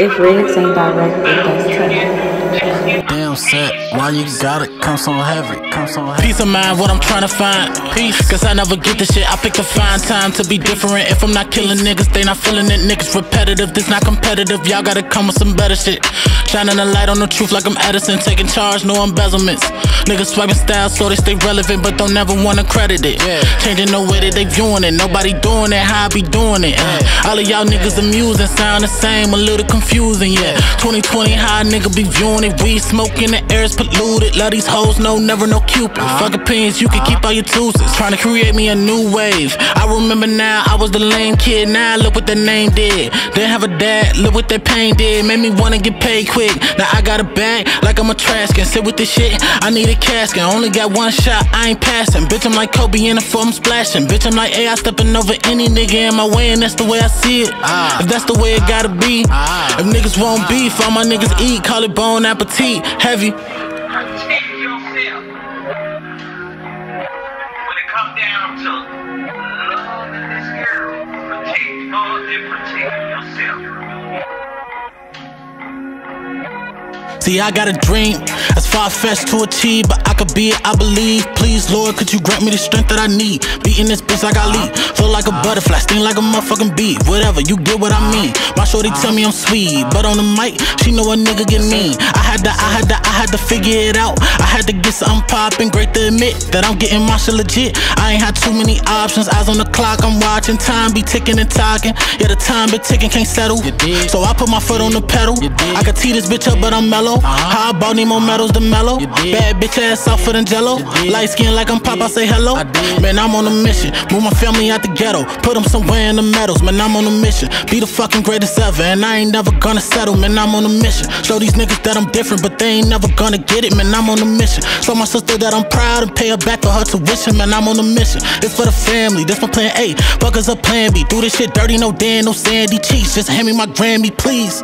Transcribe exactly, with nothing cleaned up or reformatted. If Riggs ain't direct, it does. Damn set, why you got it? Come so heavy, come so heavy. Peace of mind, what I'm trying to find. Peace, cause I never get the shit. I pick a fine time to be different. If I'm not killing niggas, they not feeling it. Niggas repetitive, this not competitive. Y'all gotta come with some better shit. Shining a light on the truth like I'm Edison. Taking charge, no embezzlements. Niggas swiping styles so they stay relevant, but don't never wanna credit it. Yeah. Changing the way that they viewing it. Nobody doing it, how I be doing it. Yeah. All of y'all niggas amusing, sound the same, a little confusing, yeah. twenty twenty, how a nigga be viewing it. Weed smoking, the air's polluted. Love these hoes, no, never no Cupid. Uh-huh. Fuck opinions, you can uh-huh. keep all your tooses. Trying to create me a new wave. I remember now, I was the lame kid. Now I look what that name did. Didn't have a dad, look what that pain did. Made me wanna get paid quick. Now I got a bag, like I'm a trash can. Sit with this shit, I need a casket. Only got one shot, I ain't passing. Bitch, I'm like Kobe in the floor, I'm splashing. Bitch, I'm like A I stepping over any nigga in my way, and that's the way I see it. Uh, if that's the way it gotta be. Uh, if niggas won't uh, beef, all my niggas eat. Call it bone appetite, heavy. Protect yourself. When it comes down to love in this girl, protect all and protect yourself. See, I got a dream that's far-fetched to achieve, but I could be it, I believe. Please, Lord, could you grant me the strength that I need? Beating this bitch like I leap. Feel like a butterfly, sting like a motherfucking bee. Whatever, you get what I mean. My shorty tell me I'm sweet, but on the mic, she know a nigga get mean. I had to, I had to, I had to figure it out. I had to get something poppin', great to admit that I'm getting my shit legit. I ain't had too many options, eyes on the clock, I'm watching. Time be ticking and talking, yeah, the time be ticking, can't settle. So I put my foot on the pedal. I could tee this bitch up, but I'm mellow. Uh-huh. How I bought Nemo medals to mellow. Bad bitch ass softer than jello. Light skin like I'm Pop, I say hello. I Man, I'm on a mission. Move my family out the ghetto. Put them somewhere in the medals. Man, I'm on a mission. Be the fucking greatest ever. And I ain't never gonna settle. Man, I'm on a mission. Show these niggas that I'm different, but they ain't never gonna get it. Man, I'm on a mission. Show my sister that I'm proud and pay her back for her tuition. Man, I'm on a mission. It's for the family. That's my plan A. Fuckers up plan B. Do this shit dirty, no Dan, no Sandy Cheeks. Just hand me my Grammy, please.